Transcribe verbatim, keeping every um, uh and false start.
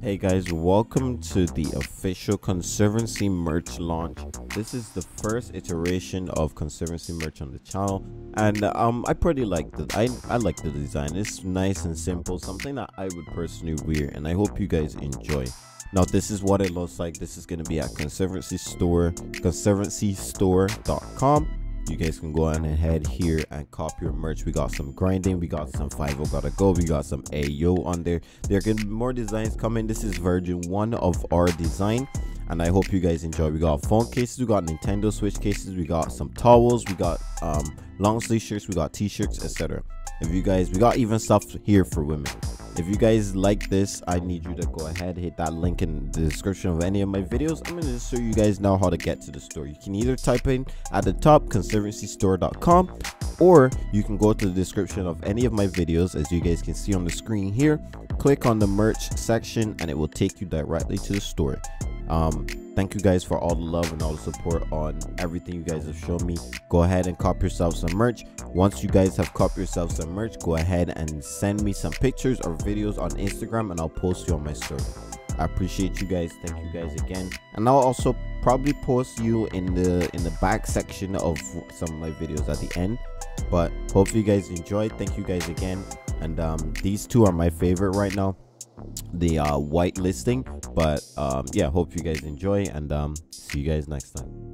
Hey guys, welcome to the official Conservancy merch launch. This is the first iteration of Conservancy merch on the channel, and um I pretty like the I, I like the design. It's nice and simple, something that I would personally wear, and I hope you guys enjoy. Now this is what it looks like. This is going to be at Conservancy store, conservancy store dot com. You guys can go on and head here and cop your merch. We got some grinding, we got some five oh gotta go, we got some ayo on there. There can be more designs coming. This is version one of our design, and I hope you guys enjoy. We got phone cases, we got Nintendo Switch cases, we got some towels, we got um long sleeve shirts, we got t-shirts, etc. If you guys, we got even stuff here for women. If you guys like this, I need you to go ahead, hit that link in the description of any of my videos. I'm going to show you guys now how to get to the store. You can either type in at the top conservancy store dot com, or you can go to the description of any of my videos, as you guys can see on the screen here. Click on the merch section and it will take you directly to the store. Um thank you guys for all the love and all the support on everything you guys have shown me. Go ahead and cop yourself some merch. Once you guys have copped yourself some merch, go ahead and send me some pictures or videos on Instagram, and I'll post you on my story. I appreciate you guys. Thank you guys again, and I'll also probably post you in the in the back section of some of my videos at the end. But hopefully you guys enjoyed. Thank you guys again, and um these two are my favorite right now, the uh white listing. But um yeah, hope you guys enjoy, and um see you guys next time.